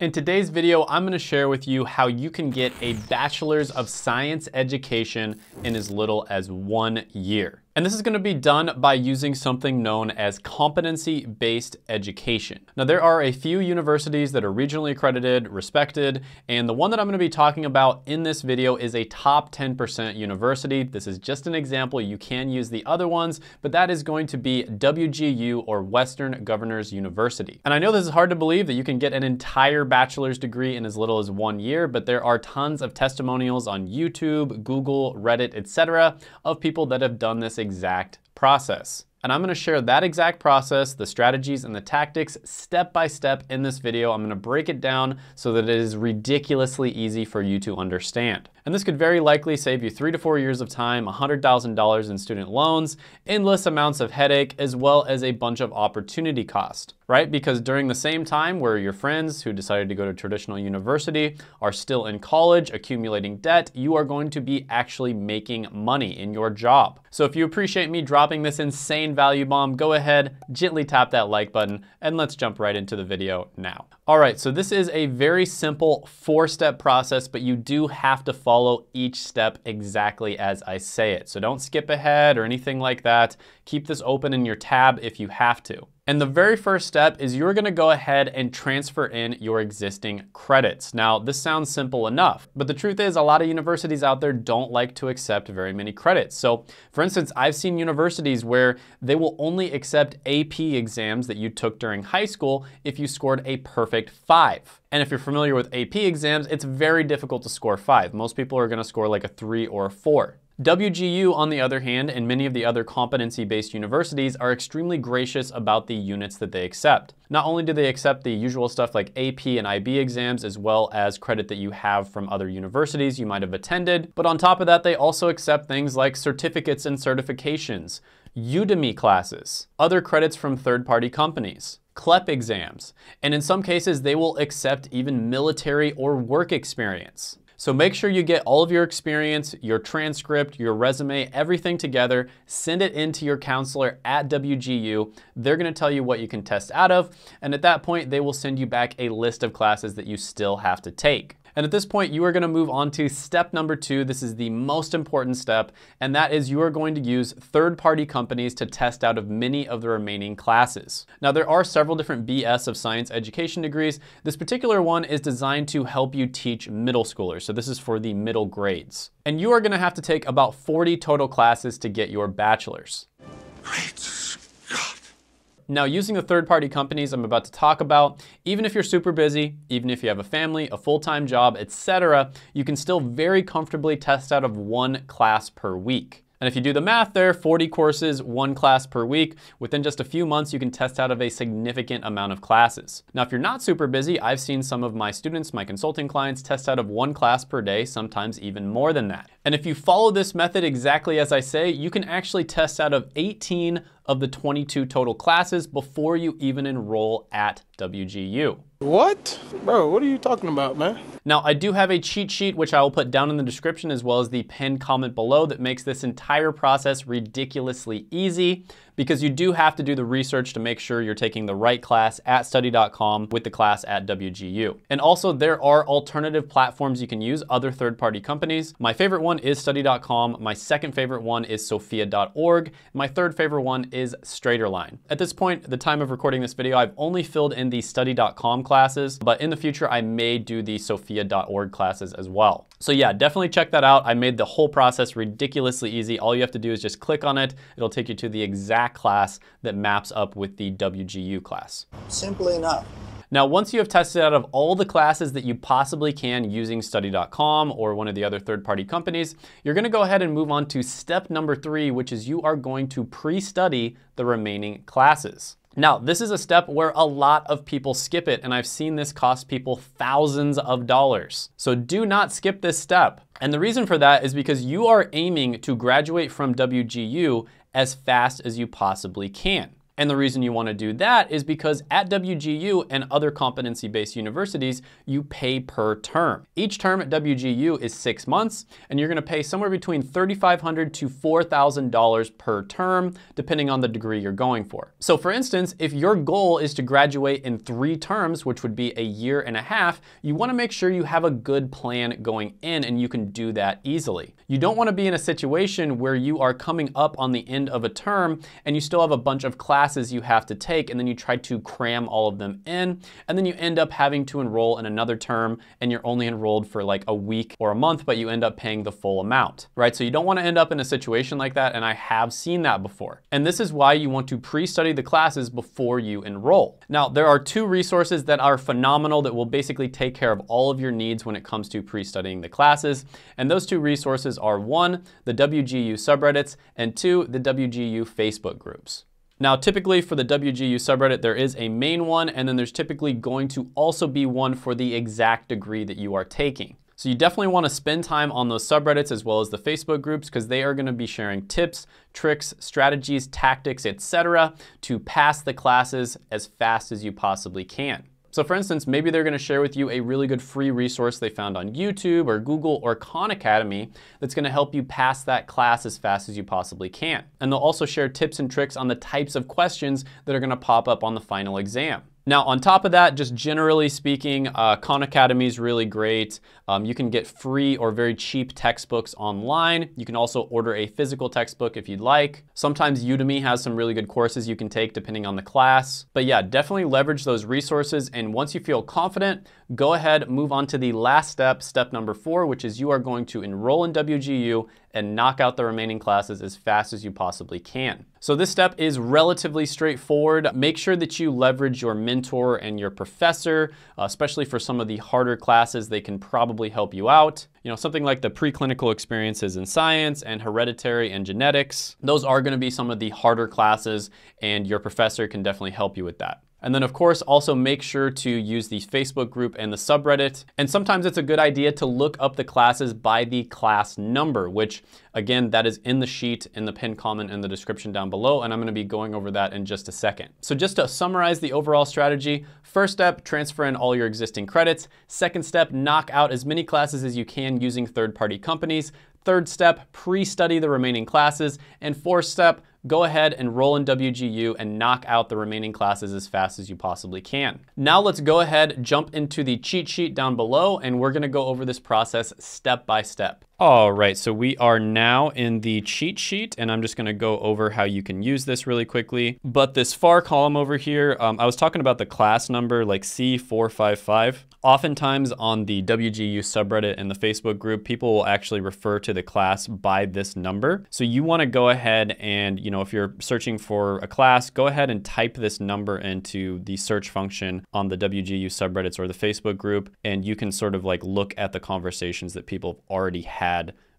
In today's video, I'm going to share with you how you can get a bachelor's of science education in as little as 1 year. And this is going to be done by using something known as competency-based education. Now, there are a few universities that are regionally accredited, respected, and the one that I'm going to be talking about in this video is a top 10% university. This is just an example. You can use the other ones, but that is going to be WGU or Western Governors University. And I know this is hard to believe that you can get an entire bachelor's degree in as little as 1 year, but there are tons of testimonials on YouTube, Google, Reddit, etc., of people that have done this exact process. And I'm going to share that exact process, the strategies and the tactics step by step in this video. I'm going to break it down so that it is ridiculously easy for you to understand. And this could very likely save you 3 to 4 years of time, $100,000 in student loans, endless amounts of headache, as well as a bunch of opportunity cost, right? Because during the same time where your friends who decided to go to traditional university are still in college accumulating debt, you are going to be actually making money in your job. So if you appreciate me dropping this insane value bomb, go ahead, gently tap that like button, and let's jump right into the video now. All right, so this is a very simple 4-step process, but you do have to follow each step exactly as I say it. So don't skip ahead or anything like that. Keep this open in your tab if you have to. And the very first step is you're gonna go ahead and transfer in your existing credits. Now, this sounds simple enough, but the truth is a lot of universities out there don't like to accept very many credits. So for instance, I've seen universities where they will only accept AP exams that you took during high school if you scored a perfect 5. And if you're familiar with AP exams, it's very difficult to score 5. Most people are gonna score like a 3 or a 4. WGU, on the other hand, and many of the other competency-based universities are extremely gracious about the units that they accept. Not only do they accept the usual stuff like AP and IB exams, as well as credit that you have from other universities you might have attended, but on top of that, they also accept things like certificates and certifications, Udemy classes, other credits from third-party companies, CLEP exams, and in some cases, they will accept even military or work experience. So make sure you get all of your experience, your transcript, your resume, everything together, send it in to your counselor at WGU. They're gonna tell you what you can test out of, and at that point, they will send you back a list of classes that you still have to take. And at this point, you are gonna move on to step number 2. This is the most important step, and that is you are going to use third-party companies to test out of many of the remaining classes. Now, there are several different BS of science education degrees. This particular one is designed to help you teach middle schoolers. So this is for the middle grades. And you are gonna have to take about 40 total classes to get your bachelor's. Great. Now, using the third-party companies I'm about to talk about, even if you're super busy, even if you have a family, a full-time job, etc., you can still very comfortably test out of 1 class per week. And if you do the math there, 40 courses, 1 class per week, within just a few months, you can test out of a significant amount of classes. Now, if you're not super busy, I've seen some of my students, my consulting clients, test out of 1 class per day, sometimes even more than that. And if you follow this method exactly as I say, you can actually test out of 18 of the 22 total classes before you even enroll at WGU. What? Bro, what are you talking about, man? Now, I do have a cheat sheet, which I will put down in the description, as well as the pinned comment below, that makes this entire process ridiculously easy, because you do have to do the research to make sure you're taking the right class at study.com with the class at WGU. And also, there are alternative platforms you can use, other third-party companies. My favorite one is study.com. My second favorite one is sophia.org. My third favorite one is straighterline. At this point, the time of recording this video, I've only filled in the study.com classes, but in the future, I may do the sophia.org classes as well. So yeah, definitely check that out. I made the whole process ridiculously easy. All you have to do is just click on it. It'll take you to the exact class that maps up with the WGU class. Simple enough. Now, once you have tested out of all the classes that you possibly can using study.com or one of the other third-party companies, you're gonna go ahead and move on to step number 3, which is you are going to pre-study the remaining classes. Now, this is a step where a lot of people skip it, and I've seen this cost people thousands of dollars. So do not skip this step. And the reason for that is because you are aiming to graduate from WGU as fast as you possibly can. And the reason you want to do that is because at WGU and other competency-based universities, you pay per term. Each term at WGU is 6 months, and you're going to pay somewhere between $3,500 to $4,000 per term, depending on the degree you're going for. So for instance, if your goal is to graduate in 3 terms, which would be a year and a half, you want to make sure you have a good plan going in, and you can do that easily. You don't want to be in a situation where you are coming up on the end of a term and you still have a bunch of classes you have to take, and then you try to cram all of them in, and then you end up having to enroll in another term, and you're only enrolled for like a week or a month, but you end up paying the full amount, right? So you don't want to end up in a situation like that, and I have seen that before. And this is why you want to pre-study the classes before you enroll. Now, there are 2 resources that are phenomenal that will basically take care of all of your needs when it comes to pre-studying the classes, and those 2 resources are 1, the WGU subreddits, and 2, the WGU Facebook groups. Now, typically for the WGU subreddit, there is a main one, and then there's typically going to also be one for the exact degree that you are taking. So you definitely want to spend time on those subreddits as well as the Facebook groups, because they are going to be sharing tips, tricks, strategies, tactics, etc. to pass the classes as fast as you possibly can. So for instance, maybe they're going to share with you a really good free resource they found on YouTube or Google or Khan Academy that's going to help you pass that class as fast as you possibly can. And they'll also share tips and tricks on the types of questions that are going to pop up on the final exam. Now, on top of that, just generally speaking, Khan Academy is really great. You can get free or very cheap textbooks online. You can also order a physical textbook if you'd like. Sometimes Udemy has some really good courses you can take depending on the class. But yeah, definitely leverage those resources. And once you feel confident, go ahead, move on to the last step, step number 4, which is you are going to enroll in WGU and knock out the remaining classes as fast as you possibly can. So this step is relatively straightforward. Make sure that you leverage your mentor and your professor, especially for some of the harder classes. They can probably help you out. You know, something like the preclinical experiences in science and hereditary and genetics. Those are going to be some of the harder classes, and your professor can definitely help you with that. And then of course, also make sure to use the Facebook group and the subreddit. And sometimes it's a good idea to look up the classes by the class number, which again, that is in the sheet, in the pinned comment, in the description down below. And I'm gonna be going over that in just a second. So just to summarize the overall strategy, first step, transfer in all your existing credits. Second step, knock out as many classes as you can using third-party companies. Third step, pre-study the remaining classes. And fourth step, go ahead, enroll in WGU, and knock out the remaining classes as fast as you possibly can. Now let's go ahead, jump into the cheat sheet down below, and we're gonna go over this process step by step. All right, so we are now in the cheat sheet, and I'm just gonna go over how you can use this really quickly. But this far column over here, I was talking about the class number, like C455. Oftentimes on the WGU subreddit and the Facebook group, people will actually refer to the class by this number. So you wanna go ahead and, you know, if you're searching for a class, go ahead and type this number into the search function on the WGU subreddits or the Facebook group, and you can sort of like look at the conversations that people have already had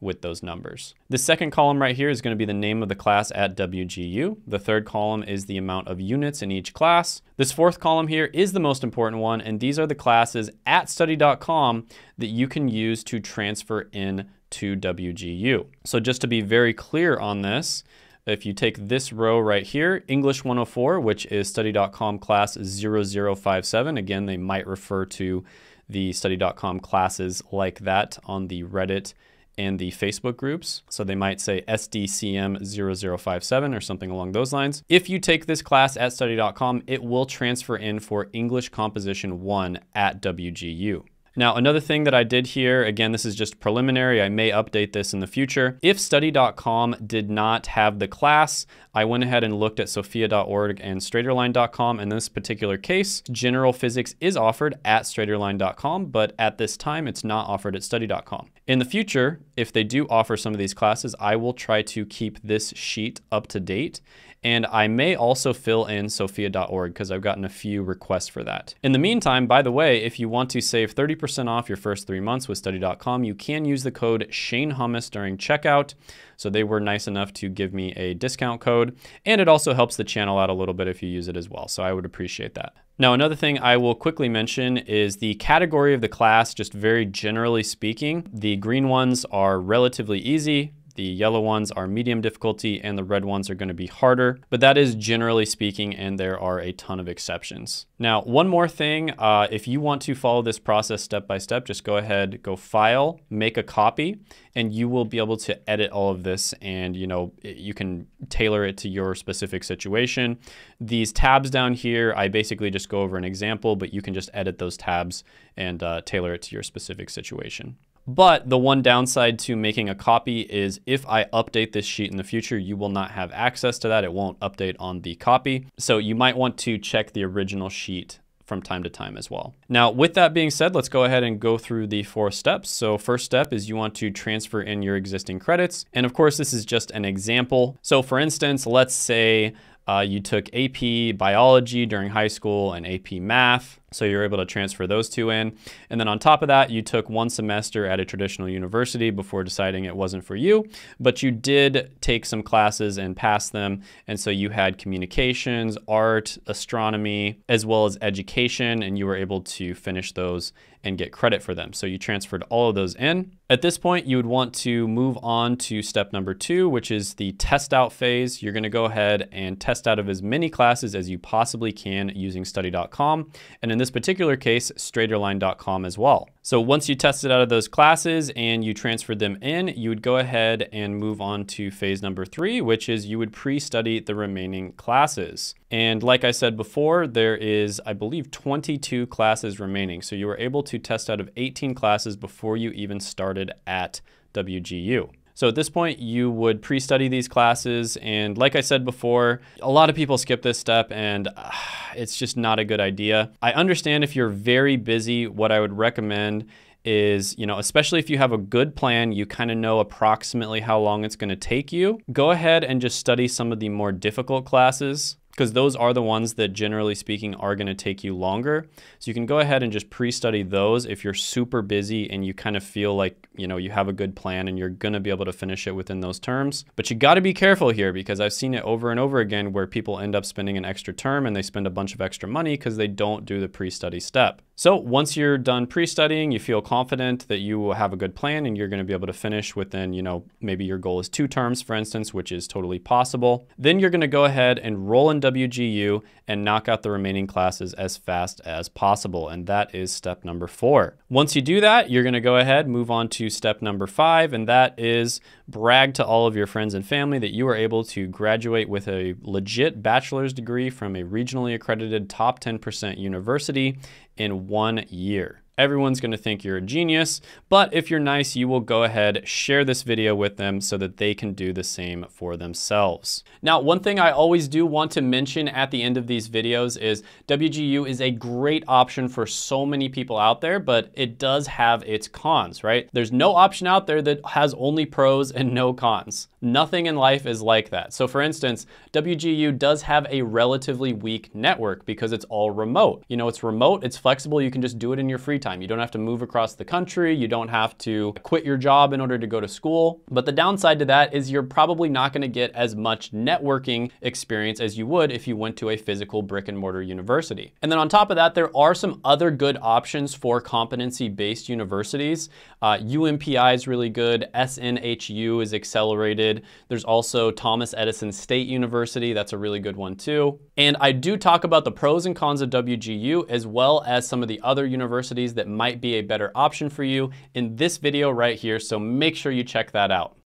with those numbers. The second column right here is going to be the name of the class at WGU. The third column is the amount of units in each class. This fourth column here is the most important one, and these are the classes at study.com that you can use to transfer in to WGU. So just to be very clear on this, if you take this row right here, English 104, which is study.com class 0057, again, they might refer to the study.com classes like that on the Reddit and the Facebook groups. So they might say SDCM 0057 or something along those lines. If you take this class at study.com, it will transfer in for English Composition 1 at WGU. Now, another thing that I did here, again, this is just preliminary. I may update this in the future. If study.com did not have the class, I went ahead and looked at sophia.org and straighterline.com. In this particular case, general physics is offered at straighterline.com, but at this time, it's not offered at study.com. In the future, if they do offer some of these classes, I will try to keep this sheet up to date. And I may also fill in sophia.org because I've gotten a few requests for that. In the meantime, by the way, if you want to save 30% off your first 3 months with study.com, you can use the code Shane Hummus during checkout. So they were nice enough to give me a discount code, and it also helps the channel out a little bit if you use it as well. So I would appreciate that. Now, another thing I will quickly mention is the category of the class, just very generally speaking. The green ones are relatively easy. The yellow ones are medium difficulty and the red ones are going to be harder, but that is generally speaking, and there are a ton of exceptions. Now, one more thing, if you want to follow this process step by step, just go ahead, go file, make a copy, and you will be able to edit all of this, and you can tailor it to your specific situation. These tabs down here, I basically just go over an example, but you can just edit those tabs and tailor it to your specific situation. But the one downside to making a copy is if I update this sheet in the future, you will not have access to that. It won't update on the copy. So you might want to check the original sheet from time to time as well. Now, with that being said, let's go ahead and go through the 4 steps. So first step is you want to transfer in your existing credits. And of course, this is just an example. So for instance, let's say you took AP biology during high school and AP math. So you're able to transfer those 2 in. And then on top of that, you took 1 semester at a traditional university before deciding it wasn't for you, but you did take some classes and pass them. And so you had communications, art, astronomy, as well as education, and you were able to finish those and get credit for them. So you transferred all of those in. At this point, you would want to move on to step number 2, which is the test out phase. You're gonna go ahead and test out of as many classes as you possibly can using study.com. And in this particular case, straighterline.com as well. So once you tested out of those classes and you transferred them in, you would go ahead and move on to phase number 3, which is you would pre-study the remaining classes. And like I said before, there is, I believe, 22 classes remaining. So you were able to test out of 18 classes before you even started at WGU. So at this point, you would pre-study these classes. And like I said before, a lot of people skip this step and it's just not a good idea. I understand if you're very busy, what I would recommend is, especially if you have a good plan, you kind of know approximately how long it's going to take you. Go ahead and just study some of the more difficult classes, because those are the ones that generally speaking are going to take you longer. So you can go ahead and just pre-study those if you're super busy and you kind of feel like, you have a good plan and you're going to be able to finish it within those terms. But you got to be careful here, because I've seen it over and over again where people end up spending an extra term and they spend a bunch of extra money because they don't do the pre-study step. So once you're done pre-studying, you feel confident that you will have a good plan and you're going to be able to finish within, maybe your goal is 2 terms, for instance, which is totally possible. Then you're going to go ahead and roll in WGU and knock out the remaining classes as fast as possible. And that is step number 4. Once you do that, you're going to go ahead, move on to step number 5. And that is brag to all of your friends and family that you were able to graduate with a legit bachelor's degree from a regionally accredited top 10% university in 1 year. Everyone's going to think you're a genius, but if you're nice, you will go ahead, share this video with them so that they can do the same for themselves. Now, one thing I always do want to mention at the end of these videos is WGU is a great option for so many people out there, but it does have its cons, right? There's no option out there that has only pros and no cons. Nothing in life is like that. So for instance, WGU does have a relatively weak network because it's all remote. It's remote, it's flexible, you can just do it in your free time. You don't have to move across the country. You don't have to quit your job in order to go to school. But the downside to that is you're probably not going to get as much networking experience as you would if you went to a physical brick and mortar university. And then on top of that, there are some other good options for competency-based universities. UMPI is really good. SNHU is accelerated. There's also Thomas Edison State University. That's a really good one too. And I do talk about the pros and cons of WGU as well as some of the other universities that might be a better option for you in this video right here. So make sure you check that out.